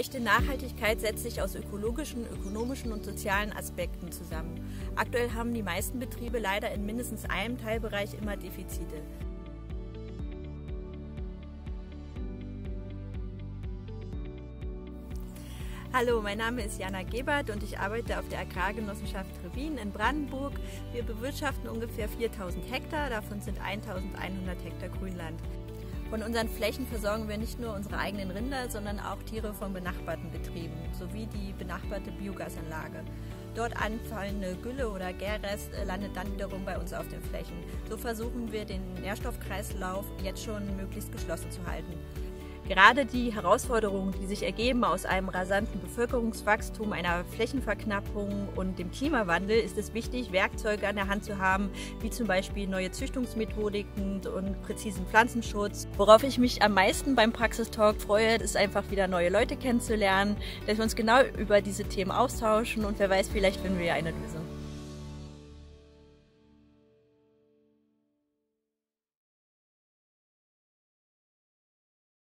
Echte Nachhaltigkeit setzt sich aus ökologischen, ökonomischen und sozialen Aspekten zusammen. Aktuell haben die meisten Betriebe leider in mindestens einem Teilbereich immer Defizite. Hallo, mein Name ist Jana Gäbert und ich arbeite auf der Agrargenossenschaft Trebbin in Brandenburg. Wir bewirtschaften ungefähr 4000 Hektar, davon sind 1100 Hektar Grünland. Von unseren Flächen versorgen wir nicht nur unsere eigenen Rinder, sondern auch Tiere von benachbarten Betrieben, sowie die benachbarte Biogasanlage. Dort anfallende Gülle oder Gärrest landet dann wiederum bei uns auf den Flächen. So versuchen wir, den Nährstoffkreislauf jetzt schon möglichst geschlossen zu halten. Gerade die Herausforderungen, die sich ergeben aus einem rasanten Bevölkerungswachstum, einer Flächenverknappung und dem Klimawandel, ist es wichtig, Werkzeuge an der Hand zu haben, wie zum Beispiel neue Züchtungsmethodiken und präzisen Pflanzenschutz. Worauf ich mich am meisten beim Praxis-Talk freue, ist einfach wieder neue Leute kennenzulernen, dass wir uns genau über diese Themen austauschen und wer weiß, vielleicht finden wir ja eine Lösung.